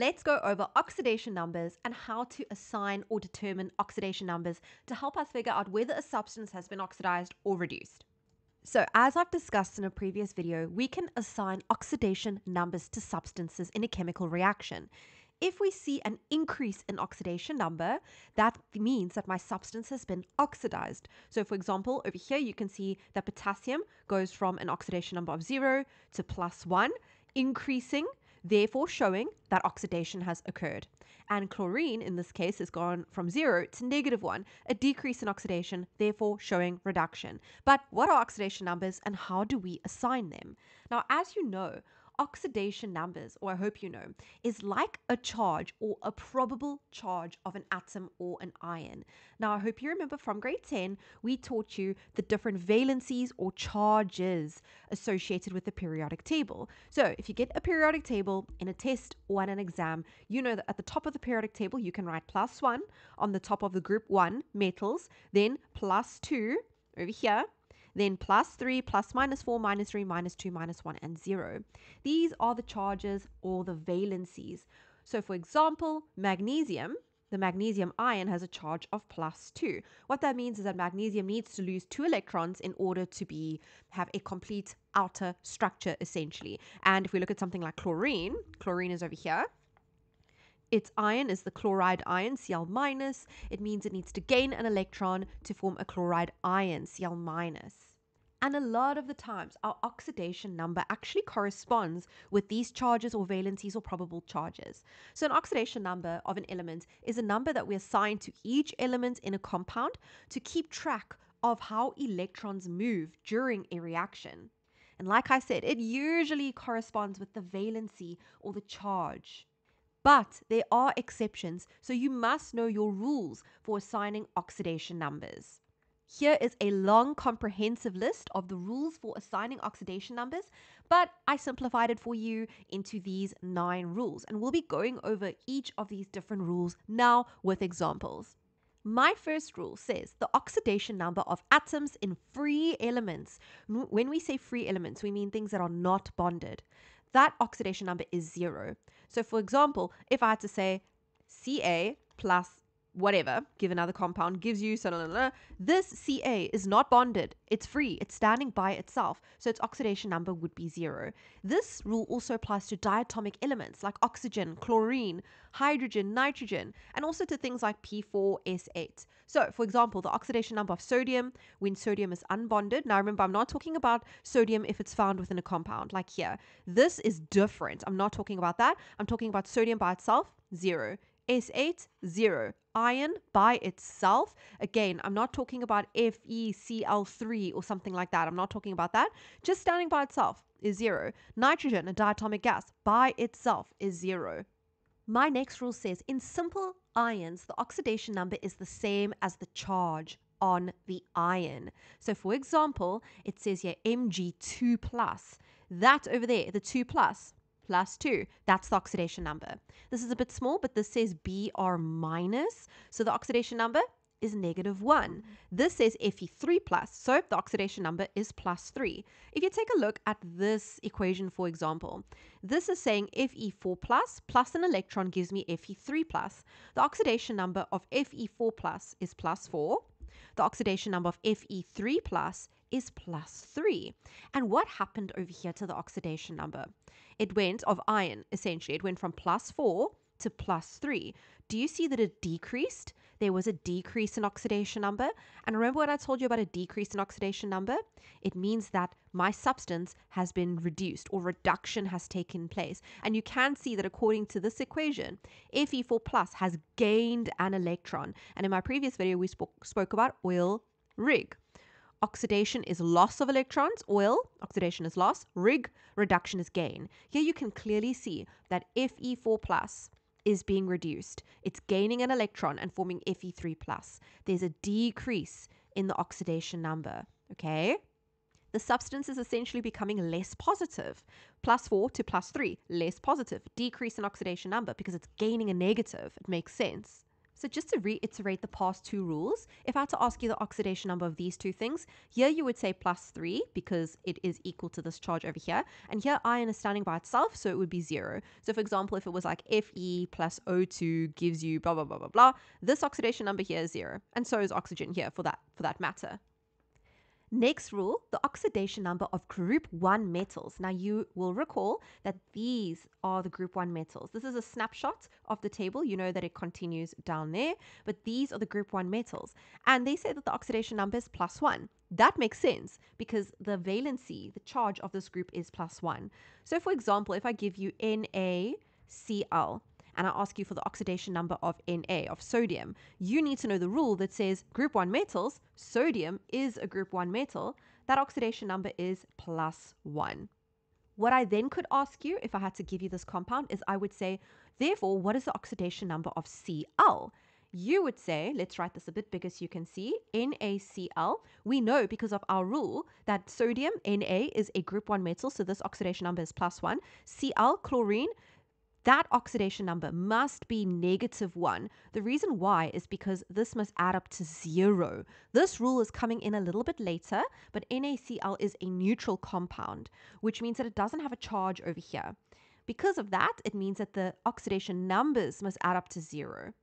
Let's go over oxidation numbers and how to assign or determine oxidation numbers to help us figure out whether a substance has been oxidized or reduced. So as I've discussed in a previous video, we can assign oxidation numbers to substances in a chemical reaction. If we see an increase in oxidation number, that means that my substance has been oxidized. So for example, over here you can see that potassium goes from an oxidation number of 0 to +1, increasing, therefore showing that oxidation has occurred. And chlorine in this case has gone from 0 to -1, a decrease in oxidation, therefore showing reduction. But what are oxidation numbers and how do we assign them? Now, as you know, oxidation numbers, or I hope you know, is like a charge or a probable charge of an atom or an ion. Now, I hope you remember from grade 10, we taught you the different valencies or charges associated with the periodic table. So if you get a periodic table in a test or in an exam, you know that at the top of the periodic table, you can write +1 on the top of the group 1 metals, then +2 over here, then +3, ±4, -3, -2, -1, and 0. These are the charges or the valencies. So for example, magnesium, the magnesium ion has a charge of +2. What that means is that magnesium needs to lose 2 electrons in order to have a complete outer structure, essentially. And if we look at something like chlorine, chlorine is over here. Its ion is the chloride ion, Cl-. It means it needs to gain an electron to form a chloride ion, Cl-. And a lot of the times, our oxidation number actually corresponds with these charges or valencies or probable charges. So an oxidation number of an element is a number that we assign to each element in a compound to keep track of how electrons move during a reaction. And like I said, it usually corresponds with the valency or the charge. But there are exceptions, so you must know your rules for assigning oxidation numbers. Here is a long, comprehensive list of the rules for assigning oxidation numbers, but I simplified it for you into these 9 rules, and we'll be going over each of these different rules now with examples. My first rule says the oxidation number of atoms in free elements. When we say free elements, we mean things that are not bonded. That oxidation number is 0. So for example, if I had to say Ca plus whatever, give another compound, gives you, this Ca is not bonded. It's free. It's standing by itself. So its oxidation number would be 0. This rule also applies to diatomic elements like oxygen, chlorine, hydrogen, nitrogen, and also to things like P4S8. So for example, the oxidation number of sodium when sodium is unbonded. Now remember, I'm not talking about sodium if it's found within a compound like here. This is different. I'm not talking about that. I'm talking about sodium by itself, 0. S8, 0. Iron by itself. Again, I'm not talking about FeCl3 or something like that. I'm not talking about that. Just standing by itself is 0. Nitrogen, a diatomic gas, by itself is 0. My next rule says in simple ions, the oxidation number is the same as the charge on the ion. So for example, it says here Mg2+. That over there, the 2+. +2, that's the oxidation number. This is a bit small, but this says Br-, so the oxidation number is -1. This says Fe3+, so the oxidation number is +3. If you take a look at this equation, for example, this is saying Fe4+, plus an electron gives me Fe3+. The oxidation number of Fe4+ is +4. The oxidation number of Fe3+ is +3. And what happened over here to the oxidation number? It went, of iron, essentially, it went from +4 to +3. Do you see that it decreased? There was a decrease in oxidation number. And remember what I told you about a decrease in oxidation number? It means that my substance has been reduced or reduction has taken place. And you can see that according to this equation, Fe4+ has gained an electron. And in my previous video, we spoke about oil rig. Oxidation is loss of electrons. Oil, oxidation is loss. Rig, reduction is gain. Here you can clearly see that Fe4+ is being reduced. It's gaining an electron and forming Fe3+. There's a decrease in the oxidation number, okay? The substance is essentially becoming less positive. +4 to +3, less positive. Decrease in oxidation number because it's gaining a negative. It makes sense. So just to reiterate the past two rules, if I had to ask you the oxidation number of these two things, here you would say +3 because it is equal to this charge over here. And here iron is standing by itself, so it would be 0. So for example, if it was like Fe plus O2 gives you blah, blah, blah, blah, blah, this oxidation number here is 0. And so is oxygen here for that matter. Next rule, the oxidation number of group 1 metals. Now you will recall that these are the group 1 metals. This is a snapshot of the table. You know that it continues down there, but these are the group 1 metals. And they say that the oxidation number is +1. That makes sense because the valency, the charge of this group is +1. So for example, if I give you NaCl, and I ask you for the oxidation number of Na, of sodium, you need to know the rule that says group 1 metals, sodium is a group 1 metal, that oxidation number is +1. What I then could ask you if I had to give you this compound is I would say, therefore, what is the oxidation number of Cl? You would say, let's write this a bit bigger so you can see, NaCl. We know because of our rule that sodium, Na, is a group 1 metal, so this oxidation number is +1. Cl, chlorine, that oxidation number must be -1. The reason why is because this must add up to 0. This rule is coming in a little bit later, but NaCl is a neutral compound, which means that it doesn't have a charge over here. Because of that, it means that the oxidation numbers must add up to 0.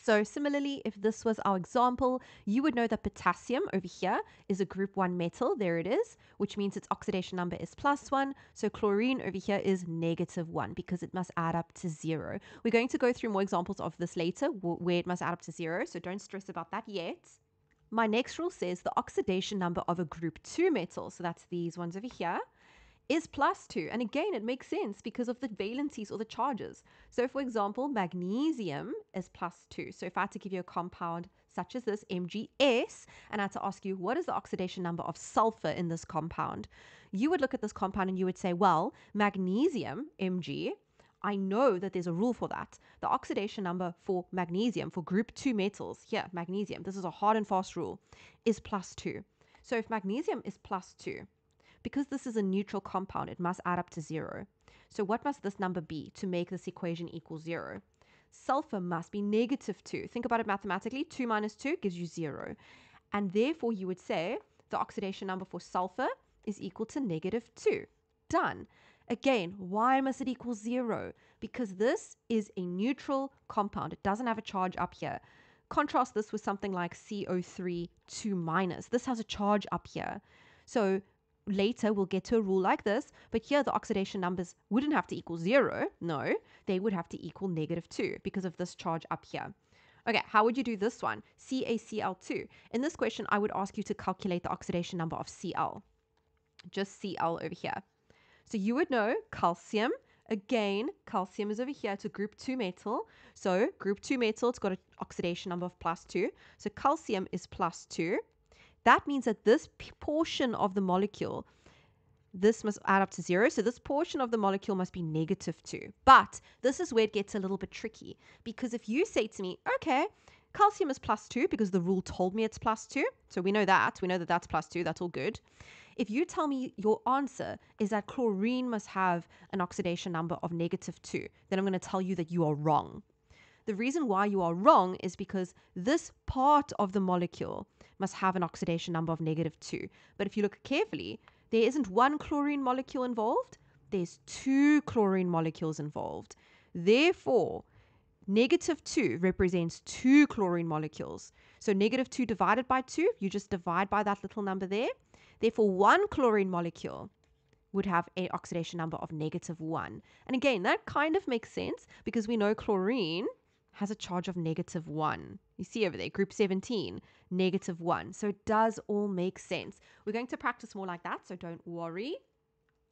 So similarly, if this was our example, you would know that potassium over here is a group 1 metal, there it is, which means its oxidation number is +1, so chlorine over here is -1 because it must add up to 0. We're going to go through more examples of this later where it must add up to 0, so don't stress about that yet. My next rule says the oxidation number of a group 2 metal, so that's these ones over here, is +2, and again it makes sense because of the valencies or the charges. So for example, magnesium is +2. So if I had to give you a compound such as this, MgS, and I had to ask you what is the oxidation number of sulfur in this compound, you would look at this compound and you would say, well, magnesium, Mg, I know that there's a rule for that. The oxidation number for magnesium, for group 2 metals, here, magnesium, this is a hard and fast rule, is +2. So if magnesium is +2, because this is a neutral compound, it must add up to 0. So what must this number be to make this equation equal 0? Sulfur must be -2. Think about it mathematically. 2 - 2 gives you 0. And therefore, you would say the oxidation number for sulfur is equal to -2. Done. Again, why must it equal 0? Because this is a neutral compound. It doesn't have a charge up here. Contrast this with something like CO3 2-. This has a charge up here. So later we'll get to a rule like this, but here the oxidation numbers wouldn't have to equal 0. No, they would have to equal -2 because of this charge up here. Okay, how would you do this one? CaCl2. In this question, I would ask you to calculate the oxidation number of Cl. Just Cl over here. So you would know calcium. Again, calcium is over here. It's a group 2 metal. So group 2 metal, it's got an oxidation number of +2. So calcium is +2. That means that this portion of the molecule, this must add up to 0. So this portion of the molecule must be -2. But this is where it gets a little bit tricky. Because if you say to me, okay, calcium is +2 because the rule told me it's +2. So we know that. We know that that's +2. That's all good. If you tell me your answer is that chlorine must have an oxidation number of -2, then I'm going to tell you that you are wrong. The reason why you are wrong is because this part of the molecule must have an oxidation number of -2. But if you look carefully, there isn't one chlorine molecule involved. There's 2 chlorine molecules involved. Therefore, -2 represents 2 chlorine molecules. So -2 divided by 2, you just divide by that little number there. Therefore, 1 chlorine molecule would have an oxidation number of -1. And again, that kind of makes sense because we know chlorine has a charge of -1. You see over there, group 17, -1. So it does all make sense. We're going to practice more like that, so don't worry.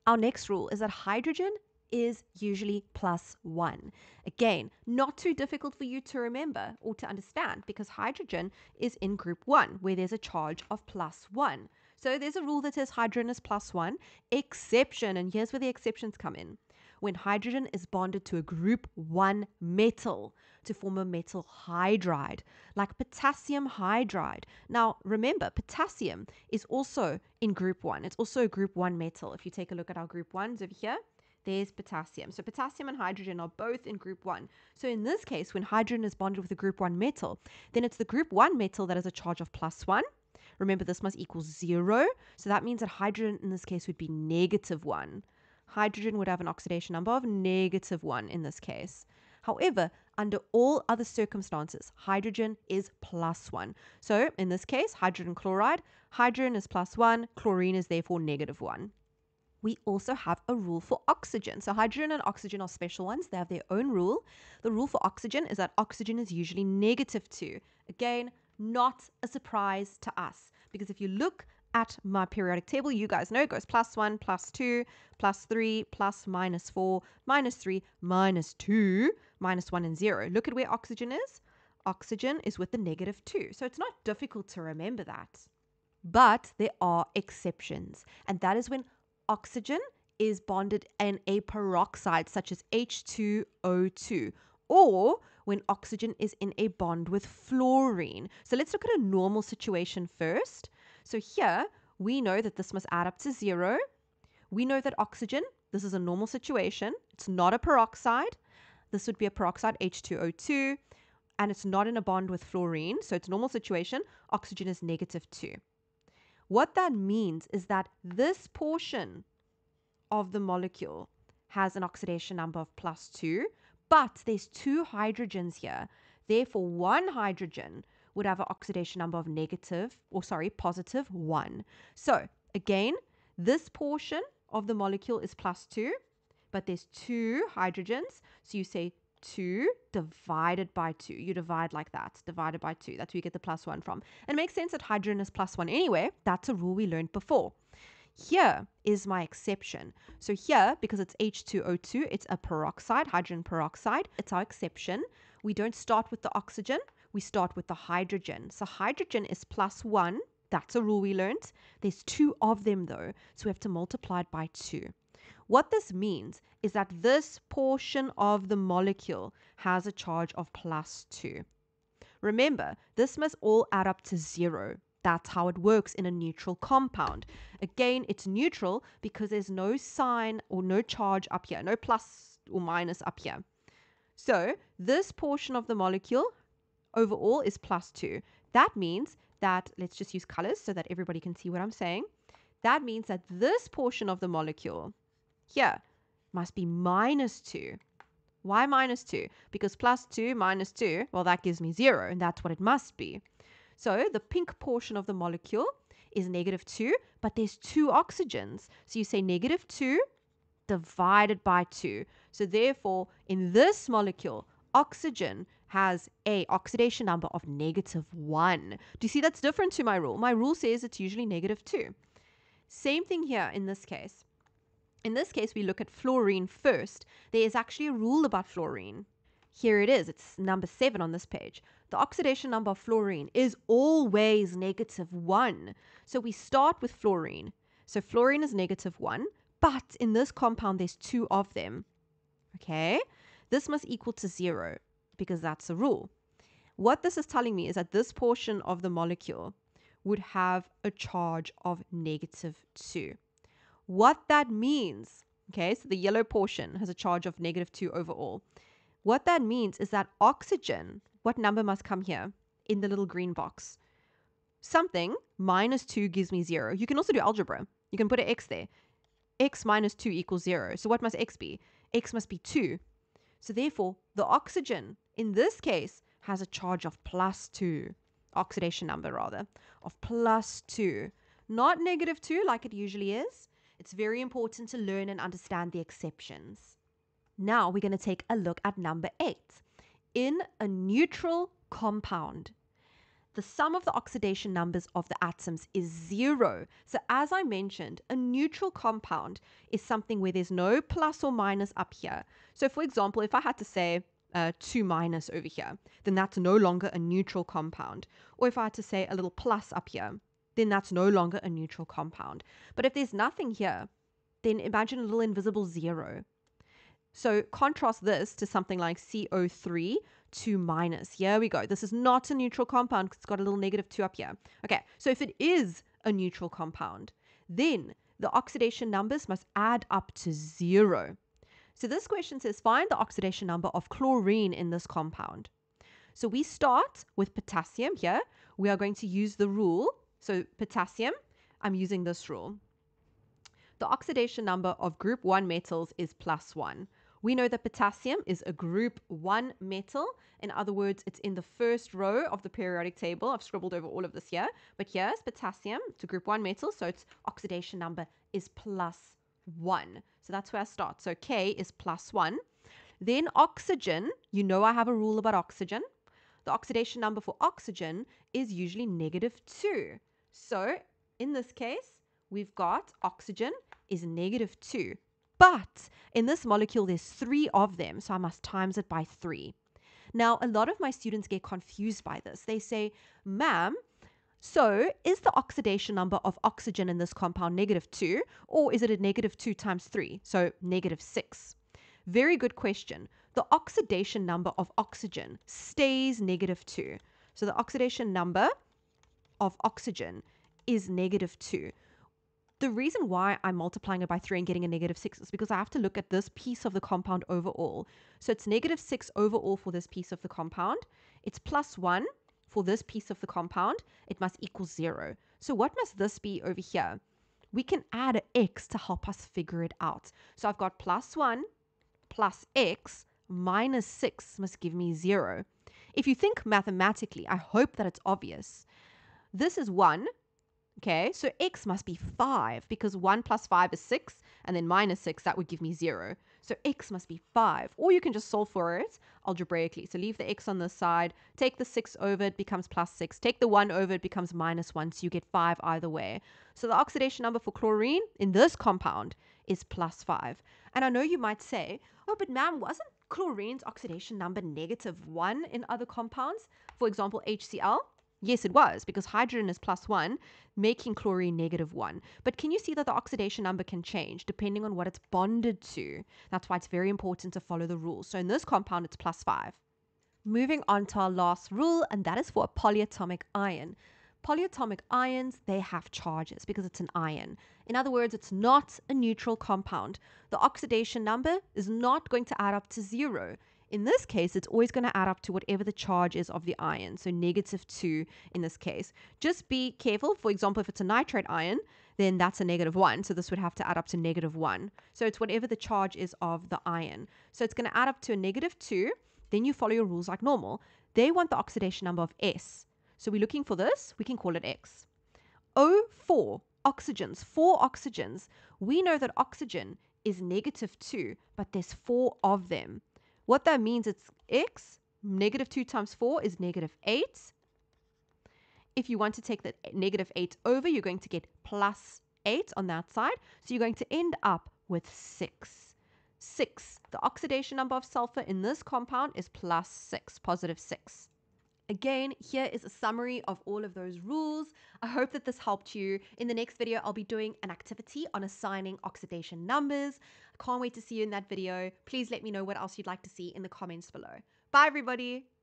Our next rule is that hydrogen is usually +1. Again, not too difficult for you to remember or to understand because hydrogen is in group 1 where there's a charge of +1. So there's a rule that says hydrogen is +1, exception, and here's where the exceptions come in. When hydrogen is bonded to a group 1 metal to form a metal hydride, like potassium hydride. Now, remember, potassium is also in group 1. It's also a group 1 metal. If you take a look at our group 1s over here, there's potassium. So potassium and hydrogen are both in group 1. So in this case, when hydrogen is bonded with a group 1 metal, then it's the group 1 metal that has a charge of +1. Remember, this must equal 0. So that means that hydrogen in this case would be -1. Hydrogen would have an oxidation number of -1 in this case. However, under all other circumstances, hydrogen is +1. So in this case, hydrogen chloride, hydrogen is +1, chlorine is therefore -1. We also have a rule for oxygen. So hydrogen and oxygen are special ones. They have their own rule. The rule for oxygen is that oxygen is usually -2. Again, not a surprise to us, because if you look at my periodic table, you guys know it goes +1, +2, +3, ±4, -3, -2, -1, and 0. Look at where oxygen is. Oxygen is with the -2. So it's not difficult to remember that. But there are exceptions, and that is when oxygen is bonded in a peroxide, such as H2O2, or when oxygen is in a bond with fluorine. So let's look at a normal situation first. So here, we know that this must add up to 0. We know that oxygen, this is a normal situation. It's not a peroxide. This would be a peroxide, H2O2, and it's not in a bond with fluorine. So it's a normal situation. Oxygen is -2. What that means is that this portion of the molecule has an oxidation number of +2, but there's 2 hydrogens here. Therefore, one hydrogen would have an oxidation number of +1. So again, this portion of the molecule is +2, but there's 2 hydrogens. So you say 2 divided by 2. You divide like that, divided by 2. That's where you get the +1 from. And it makes sense that hydrogen is +1 anyway. That's a rule we learned before. Here is my exception. So here, because it's H2O2, it's a peroxide, hydrogen peroxide. It's our exception. We don't start with the oxygen. We start with the hydrogen. So hydrogen is +1. That's a rule we learned. There's 2 of them though, so we have to multiply it by 2. What this means is that this portion of the molecule has a charge of +2. Remember, this must all add up to 0. That's how it works in a neutral compound. Again, it's neutral because there's no sign or no charge up here, no plus or minus up here. So this portion of the molecule overall is +2. That means that, let's just use colors so that everybody can see what I'm saying. That means that this portion of the molecule here must be -2. Why -2? Because +2 -2, well, that gives me 0, and that's what it must be. So the pink portion of the molecule is -2, but there's 2 oxygens. So you say -2 divided by 2. So therefore, in this molecule, oxygen has a oxidation number of -1. Do you see that's different to my rule? My rule says it's usually -2. Same thing here in this case. In this case, we look at fluorine first. There is actually a rule about fluorine. Here it is. It's number 7 on this page. The oxidation number of fluorine is always -1. So we start with fluorine. So fluorine is -1, but in this compound, there's 2 of them. Okay. This must equal to 0 because that's the rule. What this is telling me is that this portion of the molecule would have a charge of -2. What that means, okay, so the yellow portion has a charge of -2 overall. What that means is that oxygen, what number must come here in the little green box? Something -2 gives me 0. You can also do algebra. You can put an x there. X -2 equals 0. So what must x be? X must be 2. So therefore, the oxygen in this case has a charge of +2, oxidation number rather, of +2, not -2 like it usually is. It's very important to learn and understand the exceptions. Now we're going to take a look at number 8. In a neutral compound, the sum of the oxidation numbers of the atoms is 0. So as I mentioned, a neutral compound is something where there's no plus or minus up here. So for example, if I had to say 2- over here, then that's no longer a neutral compound. Or if I had to say a little plus up here, then that's no longer a neutral compound. But if there's nothing here, then imagine a little invisible 0. So contrast this to something like CO3, 2-. Here we go. This is not a neutral compound because it's got a little -2 up here. Okay, so if it is a neutral compound, then the oxidation numbers must add up to 0. So this question says, find the oxidation number of chlorine in this compound. So we start with potassium here. We are going to use the rule. So potassium, I'm using this rule. The oxidation number of group 1 metals is +1. We know that potassium is a group 1 metal. In other words, it's in the first row of the periodic table. I've scribbled over all of this here. But here's potassium. It's a group 1 metal, so its oxidation number is +1. So that's where I start. So K is +1. Then oxygen, you know I have a rule about oxygen. The oxidation number for oxygen is usually -2. So in this case, we've got oxygen is -2. But in this molecule, there's 3 of them, so I must times it by 3. Now, a lot of my students get confused by this. They say, ma'am, so is the oxidation number of oxygen in this compound -2, or is it a -2 times 3, so -6? Very good question. The oxidation number of oxygen stays -2. So the oxidation number of oxygen is -2. The reason why I'm multiplying it by 3 and getting a -6 is because I have to look at this piece of the compound overall. So it's -6 overall for this piece of the compound. It's +1 for this piece of the compound. It must equal 0. So what must this be over here? We can add an X to help us figure it out. So I've got +1 plus X minus 6 must give me 0. If you think mathematically, I hope that it's obvious. This is 1. Okay, so X must be 5 because 1 plus 5 is 6 and then minus 6, that would give me 0. So X must be 5. Or you can just solve for it algebraically. So leave the X on this side, take the 6 over, it becomes +6. Take the 1 over, it becomes -1, so you get 5 either way. So the oxidation number for chlorine in this compound is +5. And I know you might say, oh, but ma'am, wasn't chlorine's oxidation number -1 in other compounds? For example, HCl? Yes, it was, because hydrogen is +1, making chlorine -1. But can you see that the oxidation number can change depending on what it's bonded to? That's why it's very important to follow the rules. So in this compound, it's +5. Moving on to our last rule, and that is for a polyatomic ion. Polyatomic ions, they have charges because it's an ion. In other words, it's not a neutral compound. The oxidation number is not going to add up to 0. In this case, it's always going to add up to whatever the charge is of the ion, so -2 in this case. Just be careful. For example, if it's a nitrate ion, then that's a -1, so this would have to add up to -1. So it's whatever the charge is of the ion. So it's going to add up to a -2. Then you follow your rules like normal. They want the oxidation number of S. So we're looking for this. We can call it X. O4, oxygens, 4 oxygens. We know that oxygen is -2, but there's 4 of them. What that means, it's X, -2 times 4 is -8. If you want to take the -8 over, you're going to get +8 on that side. So you're going to end up with 6. 6, the oxidation number of sulfur in this compound is +6, +6. Again, here is a summary of all of those rules. I hope that this helped you. In the next video, I'll be doing an activity on assigning oxidation numbers. I can't wait to see you in that video. Please let me know what else you'd like to see in the comments below. Bye, everybody.